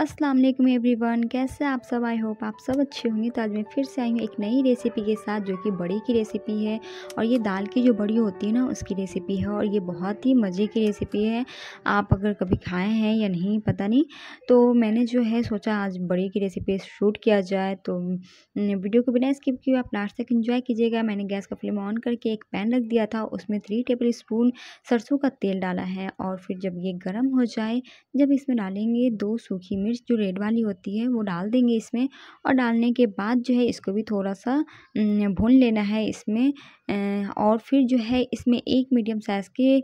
अस्सलाम वालेकुम एवरीवन, कैसे आप सब। आई होप आप सब अच्छे होंगे। तो आज मैं फिर से आई हूँ एक नई रेसिपी के साथ, जो कि बड़ी की रेसिपी है। और ये दाल की जो बड़ी होती है ना, उसकी रेसिपी है। और ये बहुत ही मज़े की रेसिपी है। आप अगर कभी खाए हैं या नहीं पता नहीं, तो मैंने जो है सोचा आज बड़ी की रेसिपी शूट किया जाए। तो वीडियो को बिना स्किप किए आप लास्ट तक एंजॉय कीजिएगा। मैंने गैस का फ्लेम ऑन करके एक पैन रख दिया था, उसमें 3 टेबल स्पून सरसों का तेल डाला है। और फिर जब ये गर्म हो जाए, जब इसमें डालेंगे 2 सूखी जो रेड वाली होती है वो डाल देंगे इसमें। और डालने के बाद जो है इसको भी थोड़ा सा भून लेना है इसमें। और फिर जो है इसमें 1 मीडियम साइज़ के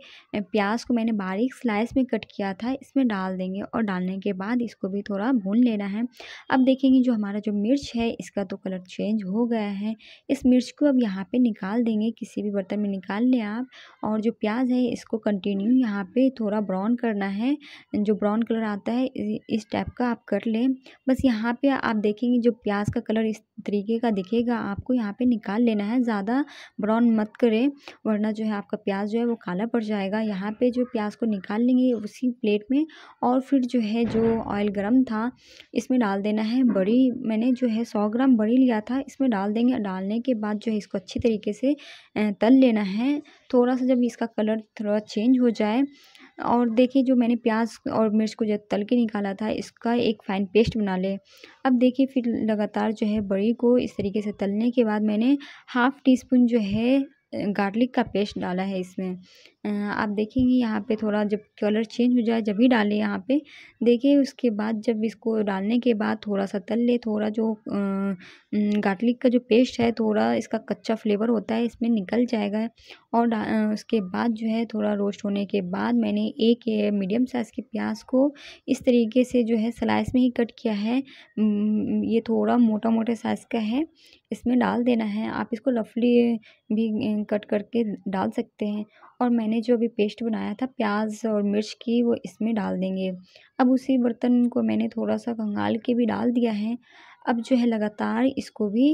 प्याज को मैंने बारीक स्लाइस में कट किया था, इसमें डाल देंगे। और डालने के बाद इसको भी थोड़ा भून लेना है। अब देखेंगे जो हमारा जो मिर्च है इसका तो कलर चेंज हो गया है। इस मिर्च को अब यहाँ पे निकाल देंगे, किसी भी बर्तन में निकाल लें आप। और जो प्याज है इसको कंटिन्यू यहाँ पे थोड़ा ब्राउन करना है। जो ब्राउन कलर आता है इस टाइप का आप कर लें। बस यहाँ पे आप देखेंगे जो प्याज का कलर इस तरीके का दिखेगा, आपको यहाँ पे निकाल लेना है। ज़्यादा ब्राउन मत करें, वरना जो है आपका प्याज जो है वो काला पड़ जाएगा। यहाँ पे जो प्याज को निकाल लेंगे उसी प्लेट में। और फिर जो है जो ऑयल गरम था इसमें डाल देना है बड़ी। मैंने जो है 100 ग्राम बड़ी लिया था, इसमें डाल देंगे। डालने के बाद जो है इसको अच्छी तरीके से तल लेना है। थोड़ा सा जब इसका कलर थोड़ा चेंज हो जाए, और देखिए जो मैंने प्याज और मिर्च को जो तल के निकाला था इसका एक फ़ाइन पेस्ट बना ले। अब देखिए फिर लगातार जो है बड़ी को इस तरीके से तलने के बाद मैंने 1/2 टी स्पून जो है गार्लिक का पेस्ट डाला है इसमें। आप देखेंगे यहाँ पे थोड़ा जब कलर चेंज हो जाए जब ही डालें यहाँ पे। देखिए उसके बाद जब इसको डालने के बाद थोड़ा सा तल ले। थोड़ा जो गार्लिक का जो पेस्ट है, थोड़ा इसका कच्चा फ्लेवर होता है इसमें निकल जाएगा। और उसके बाद जो है थोड़ा रोस्ट होने के बाद मैंने 1 मीडियम साइज़ के प्याज को इस तरीके से जो है स्लाइस में ही कट किया है। ये थोड़ा मोटा मोटा साइज़ का है, इसमें डाल देना है। आप इसको रफली भी कट करके डाल सकते हैं। और मैंने जो अभी पेस्ट बनाया था प्याज और मिर्च की, वो इसमें डाल देंगे। अब उसी बर्तन को मैंने थोड़ा सा खंगाल के भी डाल दिया है। अब जो है लगातार इसको भी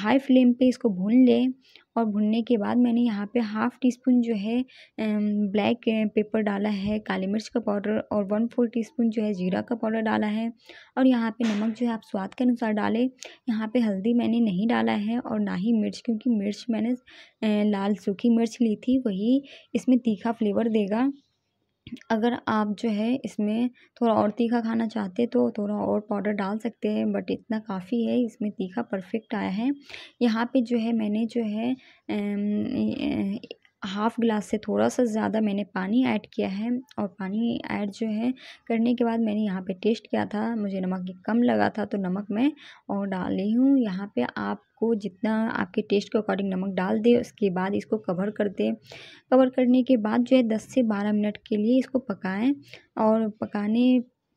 हाई फ्लेम पे इसको भून लें। और भुनने के बाद मैंने यहाँ पे 1/2 टी स्पून जो है ब्लैक पेपर डाला है, काली मिर्च का पाउडर। और 1/4 टी स्पून जो है जीरा का पाउडर डाला है। और यहाँ पे नमक जो है आप स्वाद के अनुसार डालें। यहाँ पे हल्दी मैंने नहीं डाला है और ना ही मिर्च, क्योंकि मिर्च मैंने लाल सूखी मिर्च ली थी, वही इसमें तीखा फ्लेवर देगा। अगर आप जो है इसमें थोड़ा और तीखा खाना चाहते तो थोड़ा और पाउडर डाल सकते हैं, बट इतना काफ़ी है। इसमें तीखा परफेक्ट आया है। यहाँ पे जो है मैंने जो है 1/2 ग्लास से थोड़ा सा ज़्यादा मैंने पानी ऐड किया है। और पानी ऐड जो है करने के बाद मैंने यहाँ पे टेस्ट किया था, मुझे नमक कम लगा था तो नमक मैं और डाली हूँ। यहाँ पे आपको जितना आपके टेस्ट के अकॉर्डिंग नमक डाल दे। उसके बाद इसको कवर कर दें। कवर करने के बाद जो है 10 से 12 मिनट के लिए इसको पकाएँ। और पकाने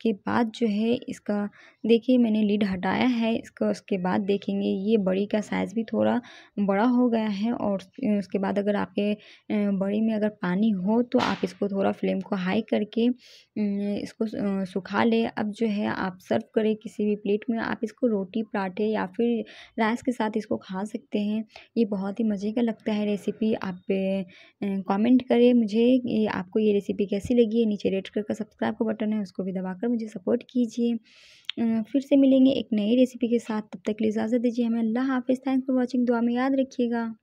के बाद जो है इसका देखिए मैंने लीड हटाया है इसका। उसके बाद देखेंगे ये बड़ी का साइज़ भी थोड़ा बड़ा हो गया है। और उसके बाद अगर आपके बड़ी में अगर पानी हो तो आप इसको थोड़ा फ्लेम को हाई करके इसको सुखा ले। अब जो है आप सर्व करें किसी भी प्लेट में। आप इसको रोटी, पराठे या फिर राइस के साथ इसको खा सकते हैं। ये बहुत ही मज़े का लगता है रेसिपी। आप कमेंट करें मुझे आपको ये रेसिपी कैसी लगी है। नीचे रेड कलर का सब्सक्राइब का बटन है, उसको भी दबाकर मुझे सपोर्ट कीजिए। फिर से मिलेंगे एक नई रेसिपी के साथ, तब तक के लिए इजाज़त दीजिए हमें। अल्लाह हाफ़िज़। Thanks for watching. दुआ में याद रखिएगा।